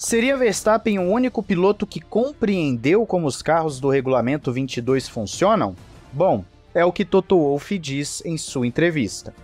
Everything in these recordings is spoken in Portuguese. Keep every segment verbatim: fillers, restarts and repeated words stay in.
Seria Verstappen o único piloto que compreendeu como os carros do regulamento vinte e dois funcionam? Bom, é o que Toto Wolff diz em sua entrevista.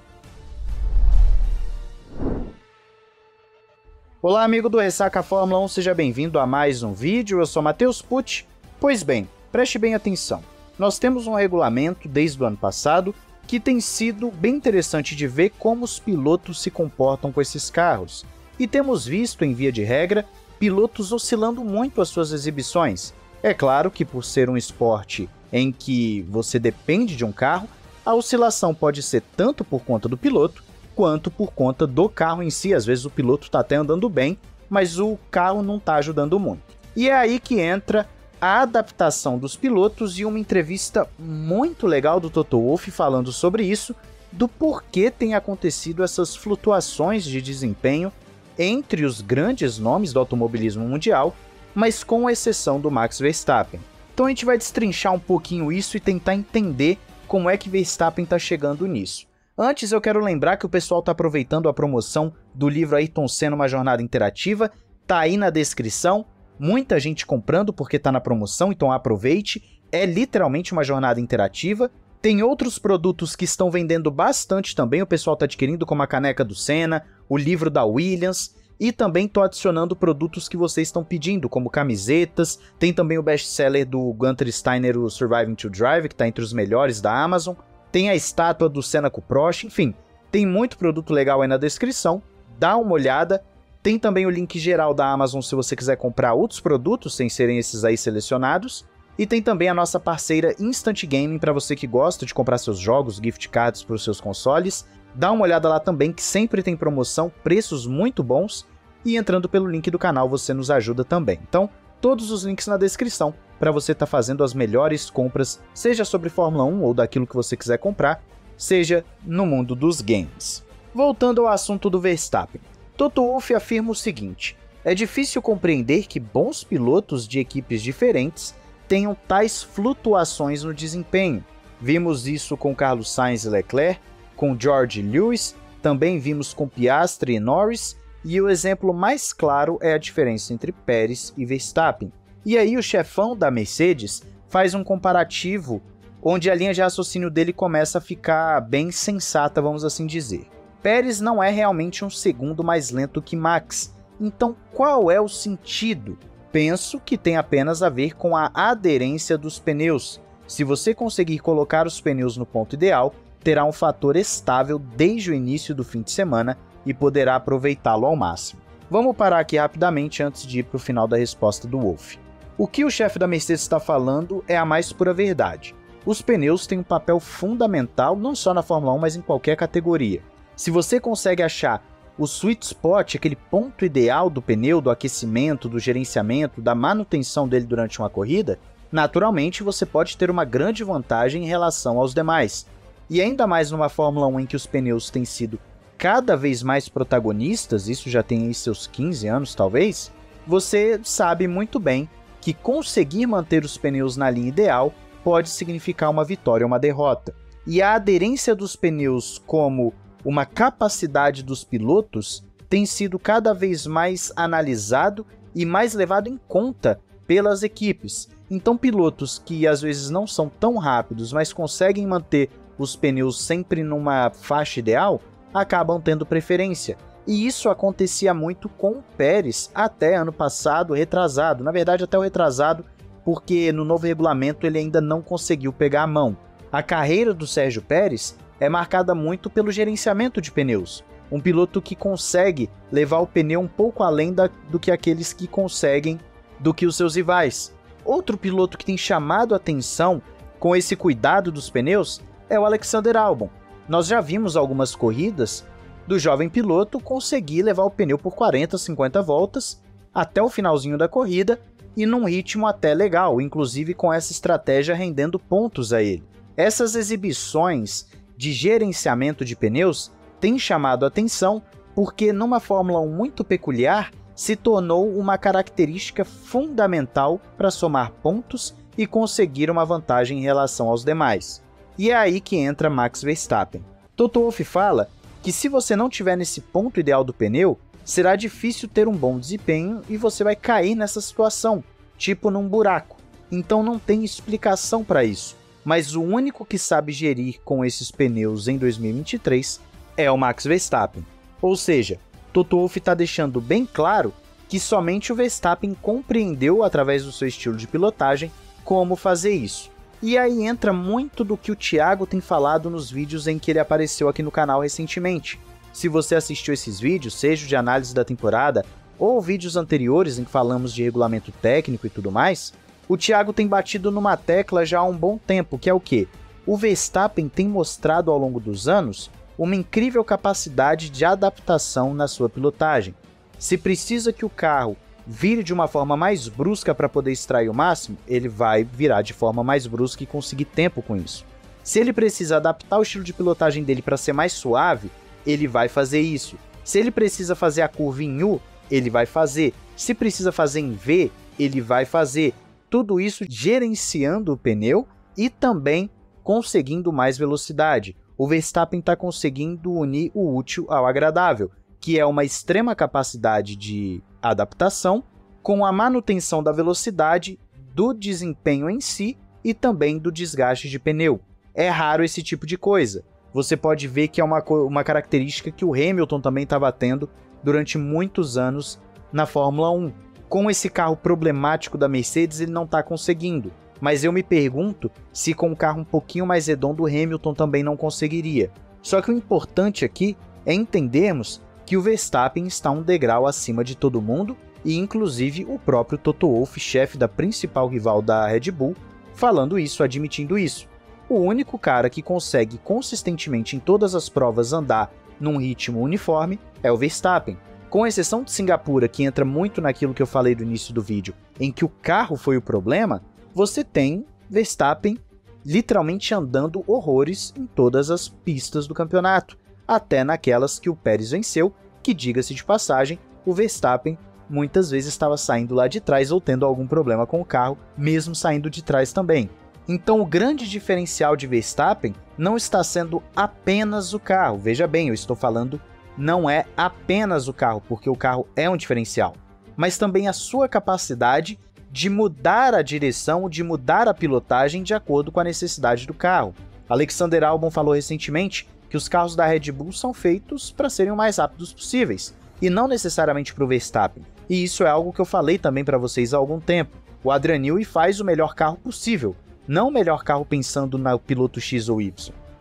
Olá, amigo do Ressaca Fórmula um, seja bem-vindo a mais um vídeo, eu sou Matheus Pucci. Pois bem, preste bem atenção, nós temos um regulamento desde o ano passado que tem sido bem interessante de ver como os pilotos se comportam com esses carros. E temos visto, em via de regra, pilotos oscilando muito as suas exibições. É claro que, por ser um esporte em que você depende de um carro, a oscilação pode ser tanto por conta do piloto, quanto por conta do carro em si. Às vezes o piloto está até andando bem, mas o carro não está ajudando muito. E é aí que entra a adaptação dos pilotos e uma entrevista muito legal do Toto Wolff falando sobre isso, do porquê tem acontecido essas flutuações de desempenho entre os grandes nomes do automobilismo mundial, mas com exceção do Max Verstappen. Então a gente vai destrinchar um pouquinho isso e tentar entender como é que Verstappen está chegando nisso. Antes eu quero lembrar que o pessoal está aproveitando a promoção do livro Ayrton Senna, Uma Jornada Interativa, tá aí na descrição, muita gente comprando porque está na promoção, então aproveite, é literalmente uma jornada interativa. Tem outros produtos que estão vendendo bastante também, o pessoal está adquirindo, como a caneca do Senna, o livro da Williams, e também estou adicionando produtos que vocês estão pedindo, como camisetas, tem também o best-seller do Gunter Steiner, o Surviving to Drive, que está entre os melhores da Amazon, tem a estátua do Senna com o Prost, enfim, tem muito produto legal aí na descrição, dá uma olhada, tem também o link geral da Amazon se você quiser comprar outros produtos sem serem esses aí selecionados. E tem também a nossa parceira Instant Gaming, para você que gosta de comprar seus jogos, gift cards para os seus consoles. Dá uma olhada lá também, que sempre tem promoção, preços muito bons. E entrando pelo link do canal você nos ajuda também. Então, todos os links na descrição, para você estar fazendo as melhores compras, seja sobre Fórmula um ou daquilo que você quiser comprar, seja no mundo dos games. Voltando ao assunto do Verstappen, Toto Wolff afirma o seguinte: é difícil compreender que bons pilotos de equipes diferentes tenham tais flutuações no desempenho. Vimos isso com Carlos Sainz e Leclerc, com George Lewis, também vimos com Piastri e Norris, e o exemplo mais claro é a diferença entre Pérez e Verstappen. E aí o chefão da Mercedes faz um comparativo onde a linha de raciocínio dele começa a ficar bem sensata, vamos assim dizer. Pérez não é realmente um segundo mais lento que Max, então qual é o sentido? Penso que tem apenas a ver com a aderência dos pneus. Se você conseguir colocar os pneus no ponto ideal, terá um fator estável desde o início do fim de semana e poderá aproveitá-lo ao máximo. Vamos parar aqui rapidamente antes de ir para o final da resposta do Wolff. O que o chefe da Mercedes está falando é a mais pura verdade. Os pneus têm um papel fundamental não só na Fórmula um, mas em qualquer categoria. Se você consegue achar o sweet spot, aquele ponto ideal do pneu, do aquecimento, do gerenciamento, da manutenção dele durante uma corrida, naturalmente você pode ter uma grande vantagem em relação aos demais. E ainda mais numa Fórmula um em que os pneus têm sido cada vez mais protagonistas, isso já tem aí seus quinze anos talvez, você sabe muito bem que conseguir manter os pneus na linha ideal pode significar uma vitória ou uma derrota. E a aderência dos pneus como uma capacidade dos pilotos tem sido cada vez mais analisado e mais levado em conta pelas equipes. Então pilotos que às vezes não são tão rápidos, mas conseguem manter os pneus sempre numa faixa ideal, acabam tendo preferência. E isso acontecia muito com o Pérez até ano passado, retrasado. Na verdade até o retrasado, porque no novo regulamento ele ainda não conseguiu pegar a mão. A carreira do Sérgio Pérez é marcada muito pelo gerenciamento de pneus, um piloto que consegue levar o pneu um pouco além da, do que aqueles que conseguem, do que os seus rivais. Outro piloto que tem chamado atenção com esse cuidado dos pneus é o Alexander Albon. Nós já vimos algumas corridas do jovem piloto conseguir levar o pneu por quarenta, cinquenta voltas até o finalzinho da corrida e num ritmo até legal, inclusive com essa estratégia rendendo pontos a ele. Essas exibições de gerenciamento de pneus tem chamado atenção porque numa Fórmula um muito peculiar se tornou uma característica fundamental para somar pontos e conseguir uma vantagem em relação aos demais. E é aí que entra Max Verstappen. Toto Wolff fala que se você não tiver nesse ponto ideal do pneu, será difícil ter um bom desempenho e você vai cair nessa situação, tipo num buraco. Então não tem explicação para isso, mas o único que sabe gerir com esses pneus em dois mil e vinte e três é o Max Verstappen. Ou seja, Toto Wolff está deixando bem claro que somente o Verstappen compreendeu através do seu estilo de pilotagem como fazer isso. E aí entra muito do que o Thiago tem falado nos vídeos em que ele apareceu aqui no canal recentemente. Se você assistiu esses vídeos, seja de análise da temporada ou vídeos anteriores em que falamos de regulamento técnico e tudo mais, o Thiago tem batido numa tecla já há um bom tempo, que é o quê? O Verstappen tem mostrado ao longo dos anos uma incrível capacidade de adaptação na sua pilotagem. Se precisa que o carro vire de uma forma mais brusca para poder extrair o máximo, ele vai virar de forma mais brusca e conseguir tempo com isso. Se ele precisa adaptar o estilo de pilotagem dele para ser mais suave, ele vai fazer isso. Se ele precisa fazer a curva em U, ele vai fazer. Se precisa fazer em V, ele vai fazer. Tudo isso gerenciando o pneu e também conseguindo mais velocidade. O Verstappen está conseguindo unir o útil ao agradável, que é uma extrema capacidade de adaptação com a manutenção da velocidade, do desempenho em si e também do desgaste de pneu. É raro esse tipo de coisa. Você pode ver que é uma, uma característica que o Hamilton também estava tendo durante muitos anos na Fórmula um. Com esse carro problemático da Mercedes, ele não está conseguindo. Mas eu me pergunto se com um carro um pouquinho mais redondo o Hamilton também não conseguiria. Só que o importante aqui é entendermos que o Verstappen está um degrau acima de todo mundo e inclusive o próprio Toto Wolff, chefe da principal rival da Red Bull, falando isso, admitindo isso. O único cara que consegue consistentemente em todas as provas andar num ritmo uniforme é o Verstappen. Com exceção de Singapura, que entra muito naquilo que eu falei no início do vídeo, em que o carro foi o problema, você tem Verstappen literalmente andando horrores em todas as pistas do campeonato, até naquelas que o Pérez venceu, que, diga-se de passagem, o Verstappen muitas vezes estava saindo lá de trás ou tendo algum problema com o carro, mesmo saindo de trás também. Então o grande diferencial de Verstappen não está sendo apenas o carro, veja bem, eu estou falando não é apenas o carro, porque o carro é um diferencial, mas também a sua capacidade de mudar a direção, de mudar a pilotagem de acordo com a necessidade do carro. Alexander Albon falou recentemente que os carros da Red Bull são feitos para serem o mais rápidos possíveis, e não necessariamente para o Verstappen. E isso é algo que eu falei também para vocês há algum tempo. O Adrian Newey faz o melhor carro possível, não o melhor carro pensando no piloto X ou Y.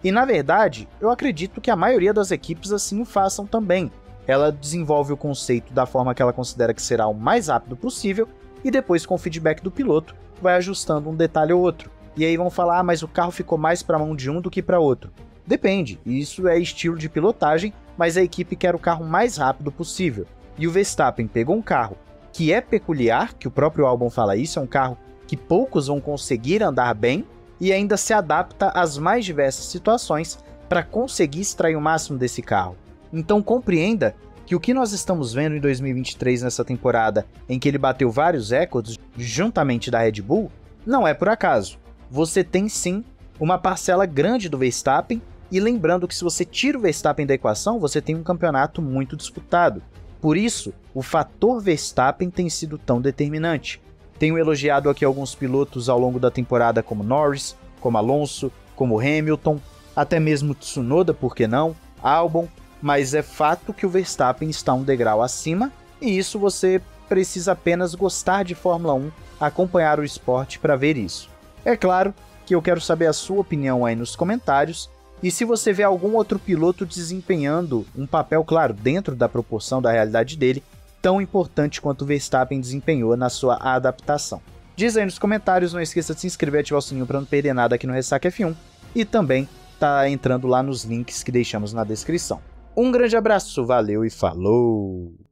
E na verdade, eu acredito que a maioria das equipes assim o façam também. Ela desenvolve o conceito da forma que ela considera que será o mais rápido possível, e depois com o feedback do piloto, vai ajustando um detalhe ou outro. E aí vão falar, ah, mas o carro ficou mais para a mão de um do que para outro. Depende, isso é estilo de pilotagem, mas a equipe quer o carro mais rápido possível. E o Verstappen pegou um carro que é peculiar, que o próprio Albon fala isso, é um carro que poucos vão conseguir andar bem, e ainda se adapta às mais diversas situações para conseguir extrair o máximo desse carro. Então compreenda que o que nós estamos vendo em dois mil e vinte e três nessa temporada, em que ele bateu vários recordes juntamente da Red Bull, não é por acaso. Você tem sim uma parcela grande do Verstappen. E lembrando que se você tira o Verstappen da equação, você tem um campeonato muito disputado. Por isso, o fator Verstappen tem sido tão determinante. Tenho elogiado aqui alguns pilotos ao longo da temporada como Norris, como Alonso, como Hamilton, até mesmo Tsunoda, por que não, Albon, mas é fato que o Verstappen está um degrau acima e isso você precisa apenas gostar de Fórmula um, acompanhar o esporte para ver isso. É claro que eu quero saber a sua opinião aí nos comentários. E se você vê algum outro piloto desempenhando um papel, claro, dentro da proporção da realidade dele, tão importante quanto o Verstappen desempenhou na sua adaptação. Diz aí nos comentários, não esqueça de se inscrever e ativar o sininho para não perder nada aqui no Ressaca F um, e também tá entrando lá nos links que deixamos na descrição. Um grande abraço, valeu e falou!